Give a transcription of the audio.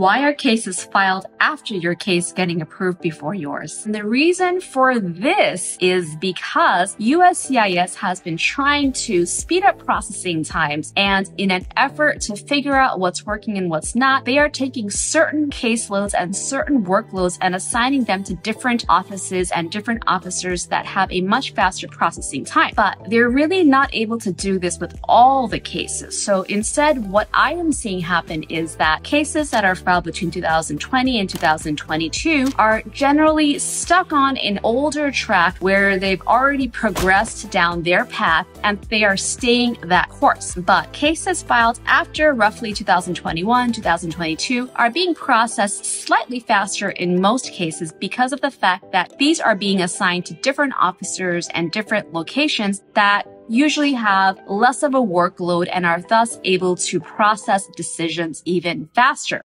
Why are cases filed after your case getting approved before yours? And the reason for this is because USCIS has been trying to speed up processing times, and in an effort to figure out what's working and what's not, they are taking certain caseloads and certain workloads and assigning them to different offices and different officers that have a much faster processing time. But they're really not able to do this with all the cases. So instead, what I am seeing happen is that cases that are filed between 2020 and 2022 are generally stuck on an older track where they've already progressed down their path and they are staying that course. But cases filed after roughly 2021, 2022 are being processed slightly faster in most cases because of the fact that these are being assigned to different officers and different locations that usually have less of a workload and are thus able to process decisions even faster.